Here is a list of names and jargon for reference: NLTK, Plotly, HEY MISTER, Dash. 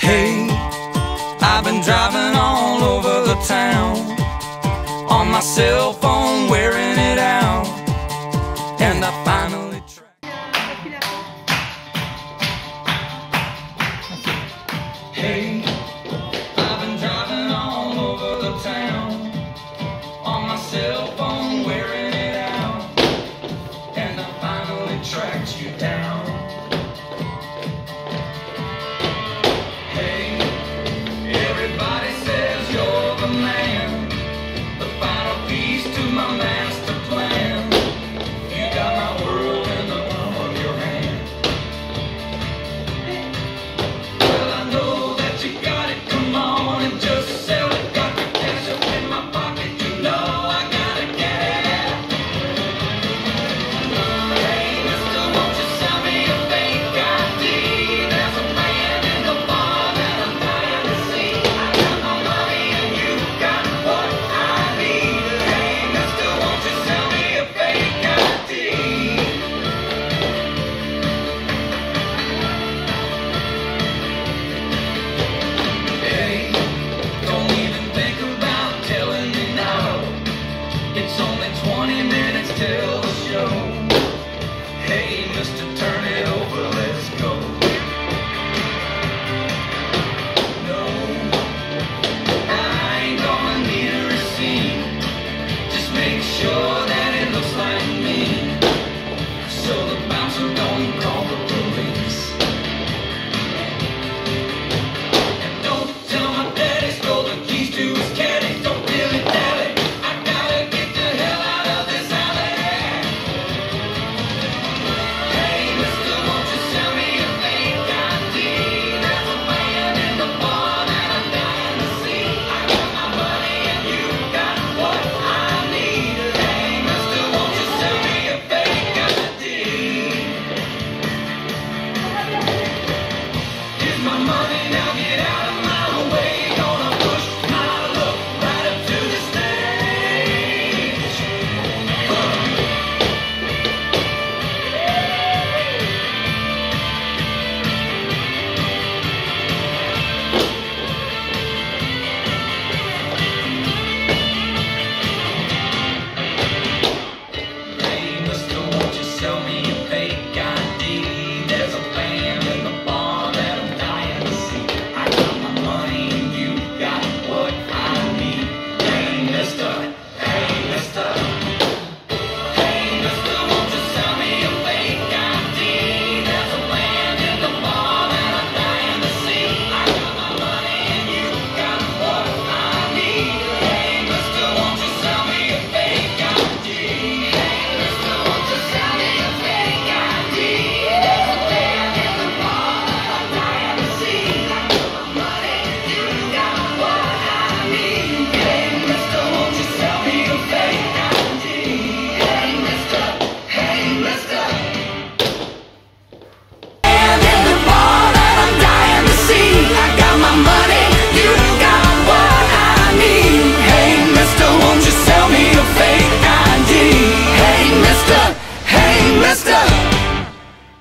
Hey, I've been driving all over the town on my cell phone, wearing it out, and I finally tried. Hey, I've been driving all over the town on my cell phone, wearing it out, and I finally tracked you down. It's only 20 minutes till